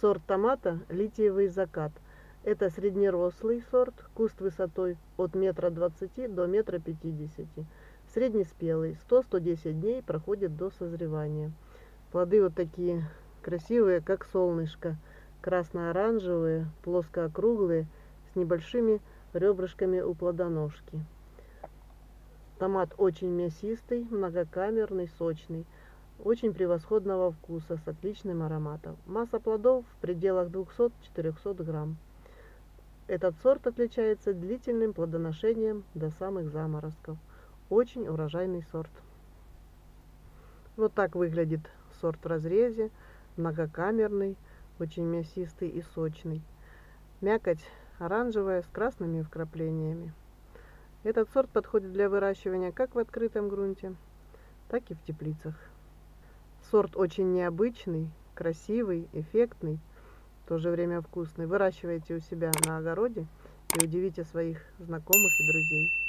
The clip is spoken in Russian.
Сорт томата «Литиевый закат». Это среднерослый сорт, куст высотой от 1,20 м до 1,50 м. Среднеспелый, 100-110 дней проходит до созревания. Плоды вот такие красивые, как солнышко. Красно-оранжевые, плоскоокруглые, с небольшими ребрышками у плодоножки. Томат очень мясистый, многокамерный, сочный. Очень превосходного вкуса, с отличным ароматом. Масса плодов в пределах 200-400 грамм. Этот сорт отличается длительным плодоношением до самых заморозков. Очень урожайный сорт. Вот так выглядит сорт в разрезе. Многокамерный, очень мясистый и сочный. Мякоть оранжевая, с красными вкраплениями. Этот сорт подходит для выращивания как в открытом грунте, так и в теплицах. Сорт очень необычный, красивый, эффектный, в то же время вкусный. Выращивайте у себя на огороде и удивите своих знакомых и друзей.